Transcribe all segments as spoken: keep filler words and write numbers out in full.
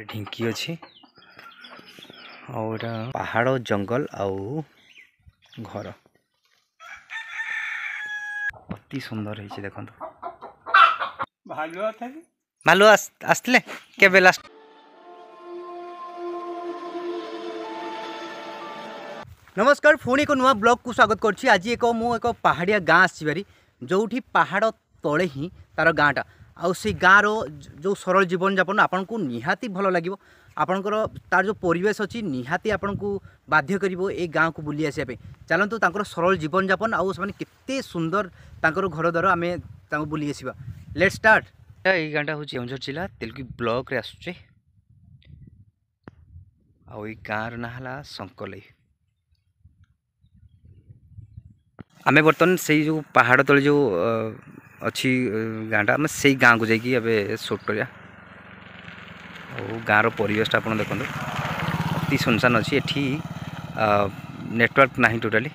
गोटे ढिंकी अच्छी और पहाड़ जंगल आउ घर अति सुंदर है। देखो भालुआ था भालुआ आसले केबे लास्ट नमस्कार पुणी एक नुआ ब्लॉग को स्वागत करछि। आज एक मु एक पहाड़िया गाँ आसबारी जोठी पहाड़ तले ही तार गाँटा आउ से गाँव रो सरल जीवन जापन आपन को निहाती भल लगे आपणकर तार जो परिवेश अच्छी निहाती आपन को बाध्य करिवो ए गाँव को बुली आसापी। चलतु तांकर सरल जीवन जापन आउ से केते सुंदर तांकर घर द्वार आम तांको बुली आसवा। Let's start. ये गाँटा हूँ केन्दुझर जिला तेलकोई ब्लॉक रे आसुचे आउ ए गाँव ना हला संकलई। आमे बर्तन से जो पहाड़ तले जो अच्छी गाँटा आम से गाँव को जाकि शूट करा और गाँव परिवेशटा आप देखते अति सुनसान अच्छी एटी नेटवर्क ना टोटाली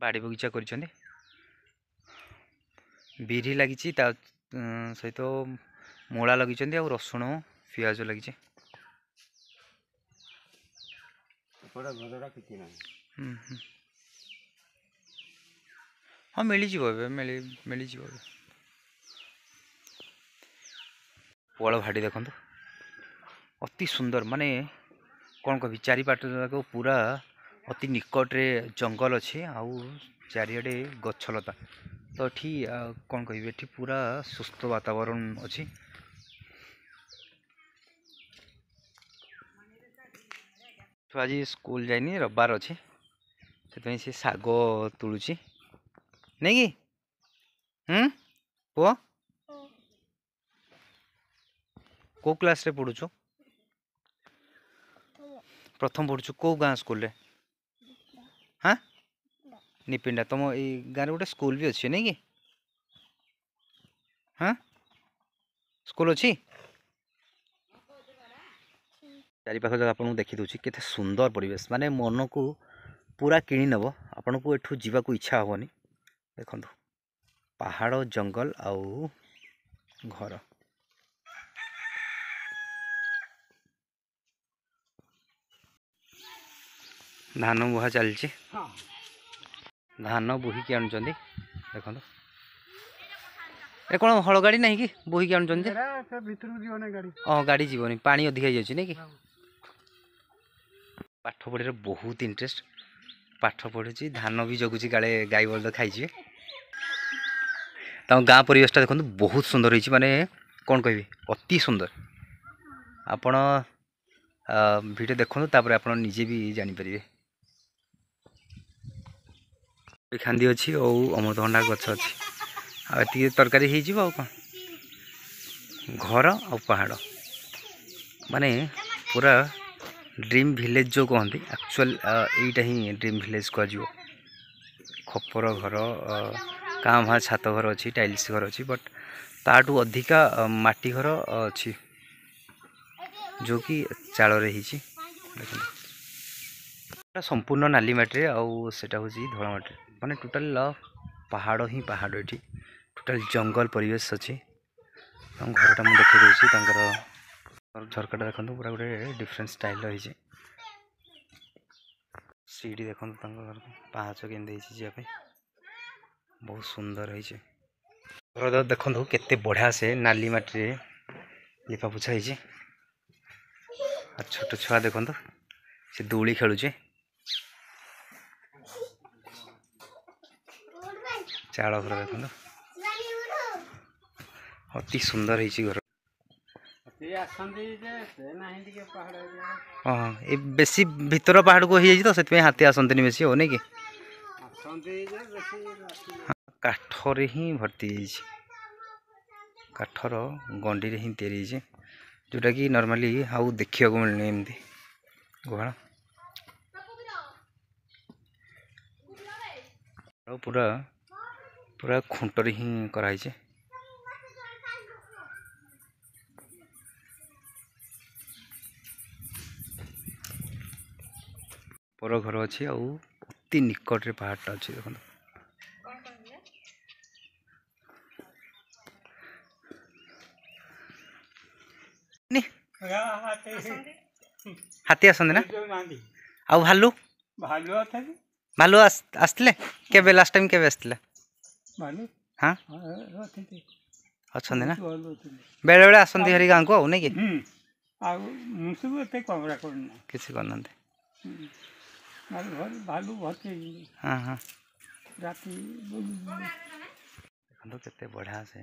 बाड़ी बगिचा कर बीरी लगी सहित तो मूला लगे और रसुण पियाज लगी हाँ मिल मिल पोल भाटी देखो अति सुंदर माने कौन कह चारिपाट पूरा अति निकट रे जंगल अच्छे आउ चारिड़े गछलता तो एटी कौन कह पूरा सुस्थ वातावरण अच्छी तो आज स्कूल जाइनी रविवार अच्छे से सी शाग तुलुची नहीं कि हम पु को क्लास रे पढ़ु प्रथम पढ़ु को गाँ स्कूल रे हाँ निपिंडा तुम ये गाँव में गोटे स्कूल भी अच्छे नहीं कि हाँ स्कूल अच्छी चारिपाख जगह आपको देखी दूसरी केते सुंदर परिवेश माने मन को पूरा किणी नब आपन को एठू जीवा को इच्छा हेनी। देखो पहाड़ जंगल आउ घर धान बुहा चलती धान बोहिकी आनु देखो ए कौन हल गाड़ी ना कि बोहिकी आनु गाड़ी हाँ गाड़ी जीवन पानी अधिक हो जाए कि पाठ पढ़ार बहुत इंटरेस्ट पाठ पढ़ुची धान भी जगुची काले गाई बलद खाई तम गाँ परिवेशटा देखो बहुत सुंदर हो माने कौन कह अति सुंदर आपण भिडियो देखो तापर आप निजे भी जानीपर खांदी अच्छी और अमृतभंडा गछ अच्छी आती तरकारी हो घर आ पहाड़ माने पूरा ड्रीम विलेज जो कहते एक्चुअल यहीटा ही ड्रीम विलेज कह खपर घर काँ भाँ छात घर अच्छी टाइल्स घर अच्छी बट ताठू अधिका माटी घर अच्छी जो कि चाल संपूर्ण नाली माटी आउ से धला माटी माने टोटाल पहाड़ ही पहाड़ ये टोटाल जंगल परिवेश अच्छी घरटा मुझे देखी दूसरी झरकाटा देखो पूरा गोटे डिफरेन्स स्टाइल रही सीढ़ी देखो पाँच केमी जावाई बहुत सुंदर है। देखो केते बढ़िया से नाली माटी लिपा पोछा हो छोट छुआ देखो से दूली खेलुचे चाल घर देखो अति सुंदर है हाँ ये बेसी भीतर पहाड़ को ही तो से हाथी आसतनी बेस हो नहीं कि काठरे ही भर्ती काठर गंडी हिं तैयारी जोटा कि नॉर्मली आउ देखा मिलनी एमती गुहाल पूरा पूरा खुंटरी हिं कराई पर घर अच्छी अति निकट रे पहाड़टा अच्छे देखो नी हाथी आसंदे ना आ भालू भालू आता की भालू आसले केबे लास्ट टाइम केबे आसले भालू हां आछंदे ना बेले बेले आसंदी हरी गांको आउ नै की आ मुसुबे ते कमरा करना किसी करनते भालू भते हां हां राती देखो केते बढ़िया से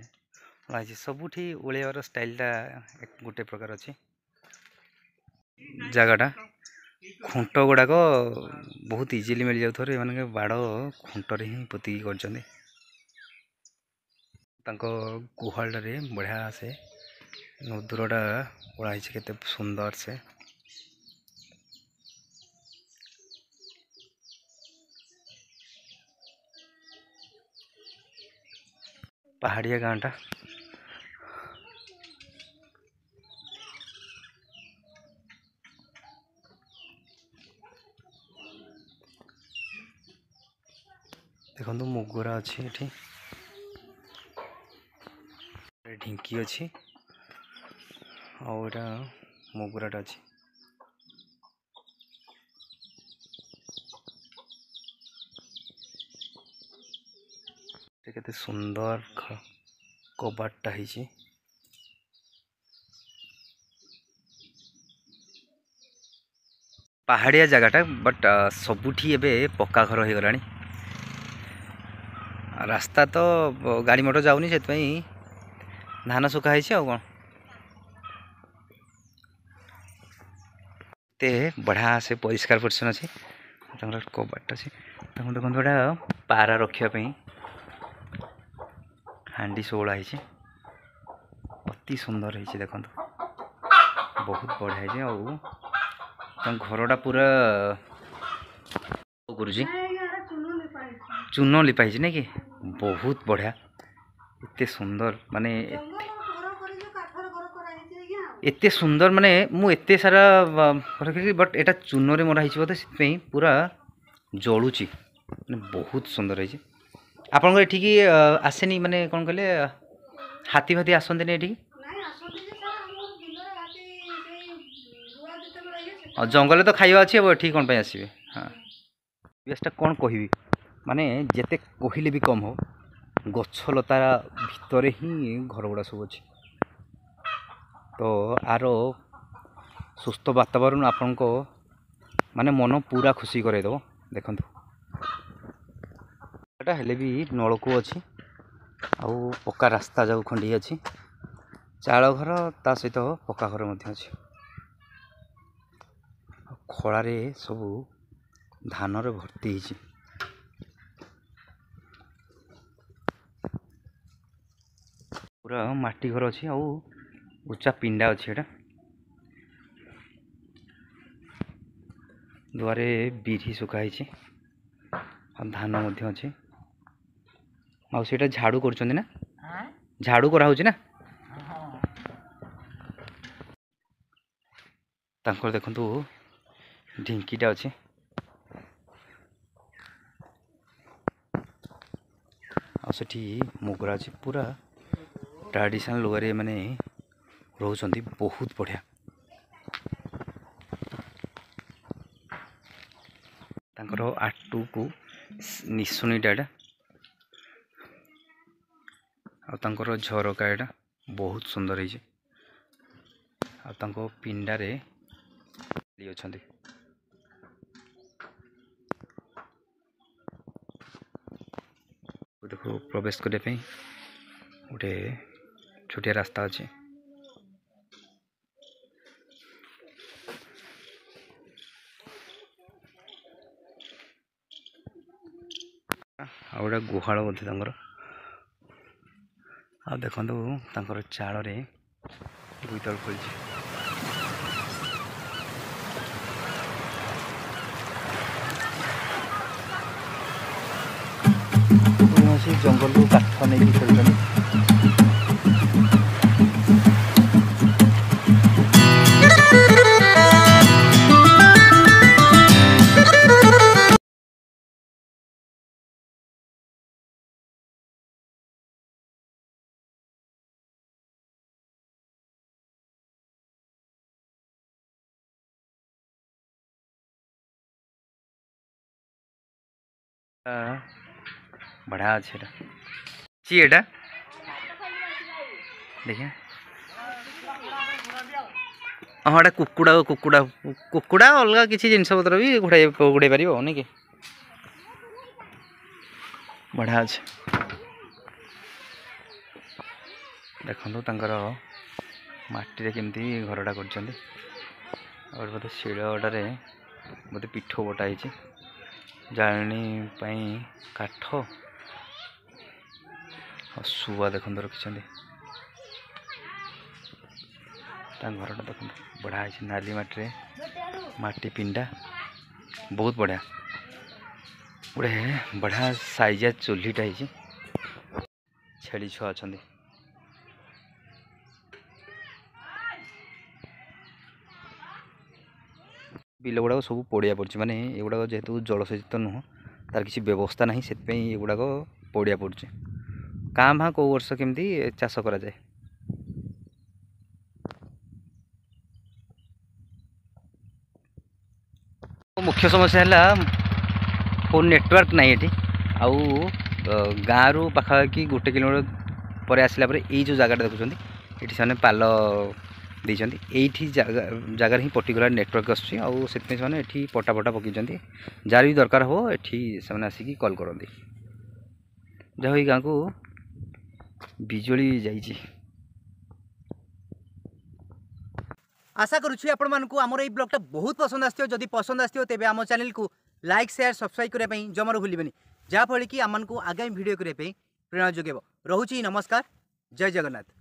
आज सबुठी ओलेवार स्टाइलटा गोटे प्रकार अच्छी जगटा खुंट गुड़ाक बहुत इजिली मिल जाऊर ये बाड़ खुंटर हिं पोतिकी गुहालटे बढ़िया से नदूरटा ओलाई के सुंदर से पहाड़िया गाँटा देखो मुगरा अच्छी ढिंकी अच्छी आटा मुगराटा अच्छी के सुंदर कबाटा है पहाड़िया जगटा बट सबुठी एबे पक्का घर हो गलानी रास्ता तो गाड़ी मोटर जाऊनी से धान सुखाई कौन ते बढ़िया से परिष्कार परिच्छन अच्छे कबाटा अच्छे देखो गोटा पारा रखापी हांडी सोला है अति सुंदर है देखो बहुत बढ़िया है और घरटा पूरा गुरुजी चून लिपाई ना कि बहुत बढ़िया एत सुंदर माने एत सुंदर माने मुझे सारा रखी बट एटा चून रे मरा बोलते से पूरा जलुची बहुत सुंदर है आपण ये आसेनी माने कौन कहले हाथी फाथी आसते ये जंगल तो खाइबा अच्छे ये कौन आसबे हाँ बेसटा कौन कहबी माने जेते कहले भी कम हो गछलता भितर ही घर गुड़ा सब अच्छे तो आरो सुस्थ वातावरण आपण को माने मन पूरा खुशी करे दो देखो एटा हेले भी नलकू अच्छी आउ पक्का रास्ता जाऊ खंडी अच्छी चाल घर ता सहित पक्का घर अच्छी खड़े सब धान रे भर्ती होइछि पूरा माटी घर अच्छी आउ उच्चा पिंडा अच्छे एटा दुआरे बीरी सुखाई धान अच्छे आटा झाड़ू करना झाड़ू करा ना तांकर देखो ढिंकीटा अच्छे आठी मुगरा अच्छे पूरा ट्रेडिशनल लुगारे माने रोचंदी बहुत बढ़िया तांकर आटू को निशुनीटा आर झरका एटा बहुत सुंदर है तांको पिंडा रे अच्छा देखो प्रवेश करने गोटे छोटिया रास्ता अच्छे आगे गुहाल बोलते देखो तर चाड़ रे दुईतल खोल जंगल को काठ नहीं खेल बढ़ा अच्छे ची एटा देखिए हाँ ये कुकुड़ा कुकुड़ा कुकुड़ा अलग किसी जिनस पतर भी घोड़े घोड़े पार ना कि बढ़िया अच्छे देखो तर मटी केमती घरटा कर बोलते शिड़टारे बोलते पीठ बटाई जाणी काठ शुआ देख रखी घरटा देख बढ़िया नाली मटी मटी पिंडा बहुत बढ़िया गोटे बढ़िया साइजा चुल्हीटा छेली छुआ अच्छा बिल गुड़ाक सब पड़िया पड़ी माने एगुड़ा जेहेतु जलसेचित नुह तार किसी व्यवस्था ना से गुड़ाक पड़िया पड़े काँ भाँ कौ वर्ष केमती चाष करा जाए मुख्य समस्या है फोन नेटवर्क ना ये आउ गाँव रु पाखापाखि गोटे किलोमीटर पर आसला ये जो जगह देखुं ये से पाल देठी जगार हिं पर्टिकुला नेटवर्क आसने पटा पटा पकई जार भी दरकार हो ये से आसिकी कल करती जहाँ ये गाँव को बिजुली जाइए आशा करुच्छी आपण मानकु आमर ये ब्लॉगटा बहुत पसंद आसो जदि पसंद आसो तेबे आम चैनल को लाइक शेयर सब्सक्राइब करने जमार भूलें जहाँफल कि आम आगामी भिडियो करने प्रेरणा जोगेब। रहुची नमस्कार, जय जगन्नाथ।